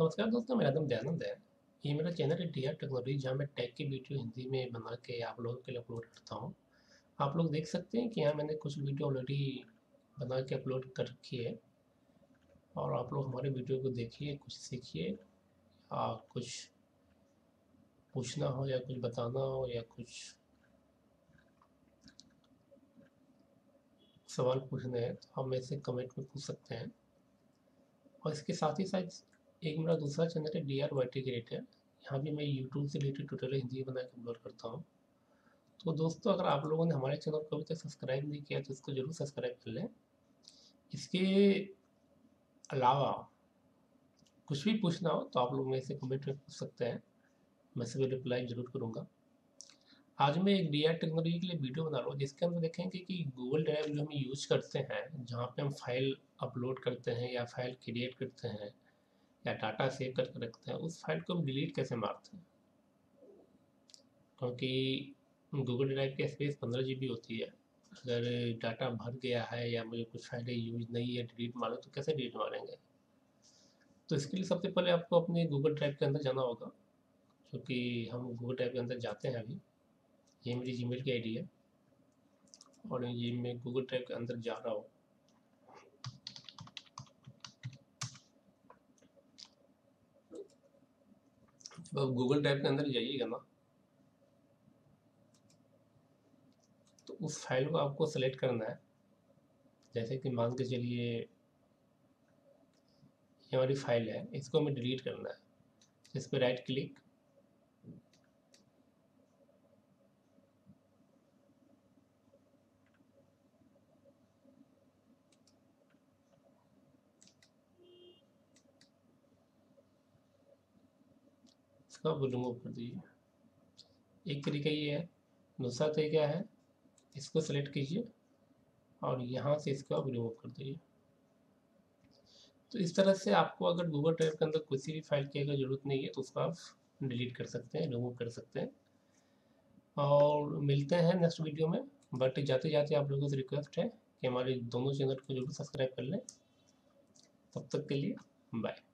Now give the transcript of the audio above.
नमस्कार दोस्तों, मेरा नाम दयानंद है। ये मेरा चैनल है डी आर टेक्नोलॉजी, जहाँ मैं टेक की वीडियो हिंदी में बना के आप लोगों के लिए अपलोड करता हूँ। आप लोग देख सकते हैं कि यहाँ मैंने कुछ वीडियो ऑलरेडी बना के अपलोड कर रखी है और आप लोग हमारे वीडियो को देखिए, कुछ सीखिए। कुछ पूछना हो या कुछ बताना हो या कुछ सवाल पूछने हैं तो हम ऐसे कमेंट में पूछ सकते हैं। और इसके साथ ही साथ एक मेरा दूसरा चैनल है डी आर टेक्नोलॉजी, यहाँ भी मैं यूट्यूब से रिलेटेड ट्यूटोरियल हिंदी बना के अपलोड करता हूँ। तो दोस्तों, अगर आप लोगों ने हमारे चैनल को अभी तक सब्सक्राइब नहीं किया तो इसको जरूर सब्सक्राइब कर लें। इसके अलावा कुछ भी पूछना हो तो आप लोग मेरे से कमेंट में पूछ सकते हैं, मैं सभी रिप्लाई जरूर करूँगा। आज मैं एक डी आर टेक्नोलॉजी के लिए वीडियो बना रहा हूँ, जिसके अंदर देखेंगे कि गूगल ड्राइव जो हम यूज़ करते हैं, जहाँ पे हम फाइल अपलोड करते हैं या फाइल क्रिएट करते हैं या डाटा सेव करके रखते हैं, उस फाइल को हम डिलीट कैसे मारते हैं। क्योंकि गूगल ड्राइव की स्पेस 15 GB होती है। अगर डाटा भर गया है या मुझे कुछ फाइलें यूज नहीं है, डिलीट मारो तो कैसे डिलीट मारेंगे। तो इसके लिए सबसे पहले आपको अपने गूगल ड्राइव के अंदर जाना होगा, क्योंकि हम गूगल ड्राइव के अंदर जाते हैं। अभी ये मेरी जीमेल की आईडी है और ये मैं गूगल ड्राइव के अंदर जा रहा हूँ। जब आप गूगल ड्राइव के अंदर जाइएगा ना, तो उस फाइल को आपको सेलेक्ट करना है। जैसे कि मान के चलिए ये हमारी फाइल है, इसको हमें डिलीट करना है। इस पर राइट क्लिक, इसको रिमूव कर दीजिए। एक तरीका ये है, दूसरा तरीका है इसको सेलेक्ट कीजिए और यहाँ से इसको आप रिमूव कर दीजिए। तो इस तरह से आपको अगर गूगल ड्राइव के अंदर किसी भी फाइल की अगर ज़रूरत नहीं है तो उसको आप डिलीट कर सकते हैं, रिमूव कर सकते हैं। और मिलते हैं नेक्स्ट वीडियो में, बट जाते जाते आप लोगों से रिक्वेस्ट है कि हमारे दोनों चैनल को जरूर सब्सक्राइब कर लें। तब तक के लिए बाय।